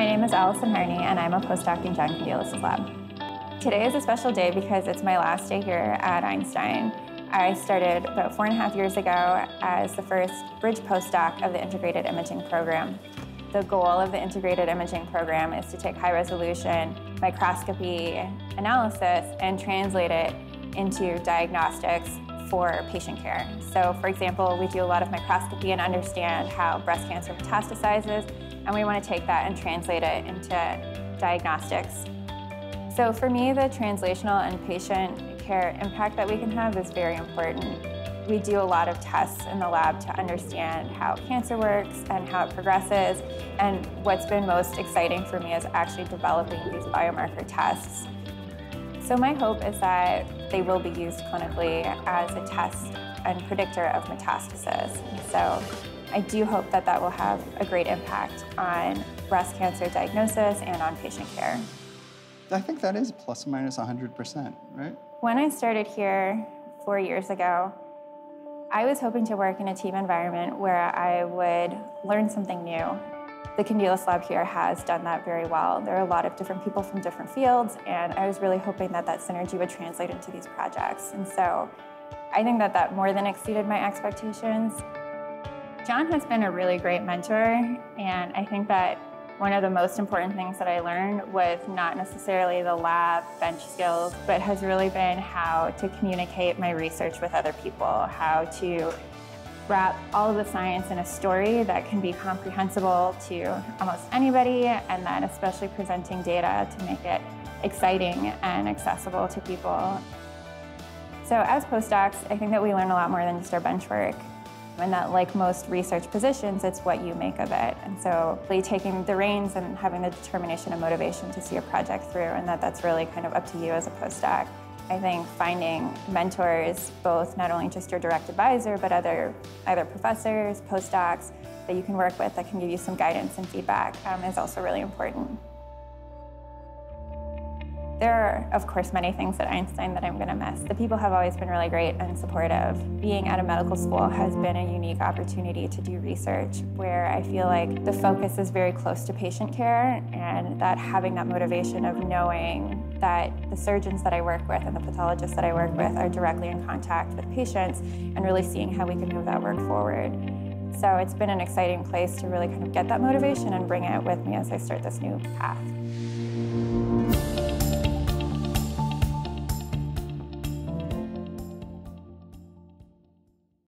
My name is Allison Harney, and I'm a postdoc in John Condeelis' lab. Today is a special day because it's my last day here at Einstein. I started about 4.5 years ago as the first bridge postdoc of the Integrated Imaging Program. The goal of the Integrated Imaging Program is to take high-resolution microscopy analysis and translate it into diagnostics for patient care. So, for example, we do a lot of microscopy and understand how breast cancer metastasizes, and we want to take that and translate it into diagnostics. So for me, the translational and patient care impact that we can have is very important. We do a lot of tests in the lab to understand how cancer works and how it progresses, and what's been most exciting for me is actually developing these biomarker tests. So my hope is that they will be used clinically as a test and predictor of metastasis. So I do hope that that will have a great impact on breast cancer diagnosis and on patient care. I think that is plus or minus 100%, right? When I started here 4 years ago, I was hoping to work in a team environment where I would learn something new. The Condeelis lab here has done that very well. There are a lot of different people from different fields, and I was really hoping that that synergy would translate into these projects. And so I think that that more than exceeded my expectations. John has been a really great mentor, and I think that one of the most important things that I learned was not necessarily the lab bench skills, but has really been how to communicate my research with other people, how to wrap all of the science in a story that can be comprehensible to almost anybody, and then especially presenting data to make it exciting and accessible to people. So as postdocs, I think that we learn a lot more than just our bench work, and that, like most research positions, it's what you make of it. And so really taking the reins and having the determination and motivation to see a project through, and that's really kind of up to you as a postdoc. I think finding mentors, both not only just your direct advisor, but either professors, postdocs that you can work with that can give you some guidance and feedback is also really important. There are, of course, many things at Einstein that I'm going to miss. The people have always been really great and supportive. Being at a medical school has been a unique opportunity to do research where I feel like the focus is very close to patient care, and that having that motivation of knowing that the surgeons that I work with and the pathologists that I work with are directly in contact with patients and really seeing how we can move that work forward. So it's been an exciting place to really kind of get that motivation and bring it with me as I start this new path.